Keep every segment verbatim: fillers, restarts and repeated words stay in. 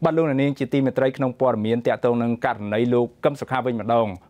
Bắt luôn là nên chỉ tìm trái không bỏ miếng tẹt tàu nâng cản lấy lục cầm sạc hai bên mặt đồng.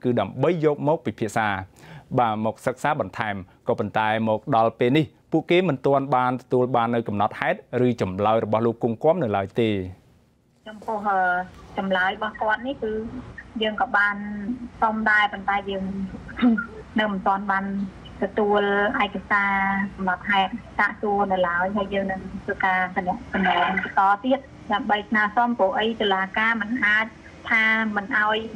cứ đầm bấy dốc mốc bị phía xa. Bà một sắc xa bản thèm có bản tài một đòi bên đi phụ kế mình toàn bàn toàn bàn nơi cầm nót hết rư chầm lời bà lục cung quóm nơi lời tì trong cô hờ chầm lời bà con ấy cứ dương có bàn xong đai bản tài dương nằm toàn bàn cái tuôn ai cái xa nót hết xa tuôn nơi lời hay dương nằm sơ ca phần nè có tiết là bây nà xong của ấy từ là ca mình hát tha mình oi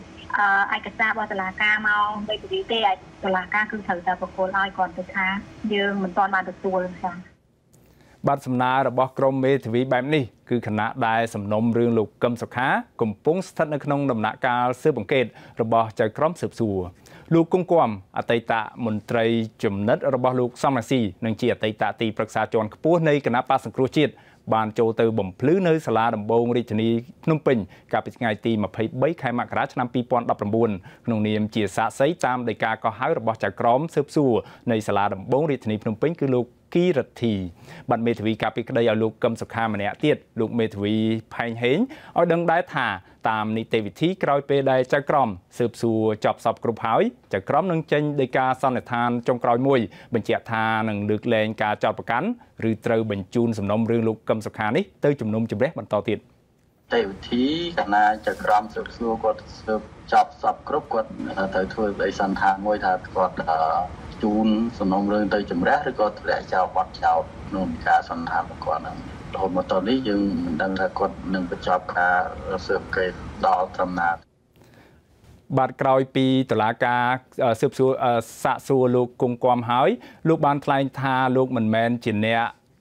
ai cả xa bao giờ là ca mau đây cái gì ai là ca cứ thử tập cô loi còn từ tháng như mình toàn bàn được tua luôn sao ban sầm na rồi bóc rôm mê thủy bám điคือคณะได้สำนมเรื่องลูกกำศค้ากำปุ้งสถานขนมดำนักการเสื้อบังเกตระบอบใจคร่อมสืบสัวลูกกงกวมอัตตะมนตรีจุ่มนัดระบอบลูกสามสี่นังเจียอัตตะตีประชาชนขบวนในคณะป่าสังครุจิตบานโจเตอร์บ่มพลื้นในสลาดำบงริชนีนุ่มปิ่งกาปิไงตีมาเพย์ใบไข่มักราชนำปีปอนดับประบุนนงเนียมเจียสะไซตามเดกาก็หายระบอบใจคร่อมสืบสัวในสลาดำบงริชนีนุ่มปิ่งคือลูกกีรติบัดเมทวีกาปิกได้เอาลูกกำศค้ามาเนี่ยเตี้ยลูกเมทวีแพงเห็นเอาดังได้ถ่าตามนิติวิธีกลอยไปได้จะกล่อมสืบสู่จับสับกรุบหายจะกล่อมนังเจนได้การสันนิษฐานจงกลอยมวยบัญชีทานังเลือกแรงการจับประกันหรือเตอร์บรรจุสำนมเรื่องลูกกำศค้านี้เตอร์จุ่มนมจุ่มแรกบรรทอติดนิติวิธีกันนะจะกล่อมสืบสู่กดสืบจับสับกรุบกดเตอร์ช่วยได้สันนิษฐานมวยทากดจูนสำนมเรื่องเตอร์จุ่มแรกหรือก็แหล่เจ้าวัดเจ้านนการสันนิษฐานก่อนนั้นhồi một tuần đấy nhưng đang là con đừng bị chọc cả sự cái đỏ thầm nátบัดกลอยปีตุลากาสืบสัวสะสัวลูกกงความหายลูกบานคลายทาลูกเหมือนแมนจีเนีย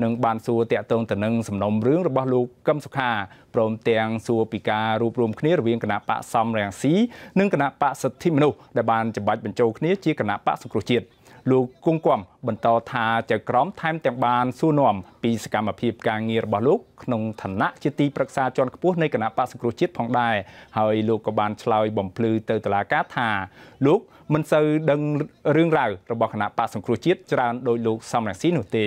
หนึ่งบานสัวเตะตรงแต่หนึ่งสำนมเรื่องบรรลุกำศค้าโปรมเตียงสัวปีการูปรวมคณีระเวียงคณะปะซ้ำแรงสีหนึ่งคณะปะสัตธิมนุได้บานจะบัดบรรจุคณีจีคณะปะสุขจิตลูกกงความบรรทอทาจากกรมไทม์แต่งบานสู้นอมปีสกรรมพิบการเงียบบรรลุนงธนะจิตีประชาชนขบวนในคณะปะสุขจิตพองได้หอยลูกกบานชลอยบ่มพลือเตอตลากาธาลูกมันเจอดังเรื่องราวระบอบคณะปะสังครุจิตจราโดยลูกสำนักสีหนุตี